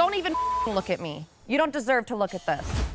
Don't even look at me. You don't deserve to look at this.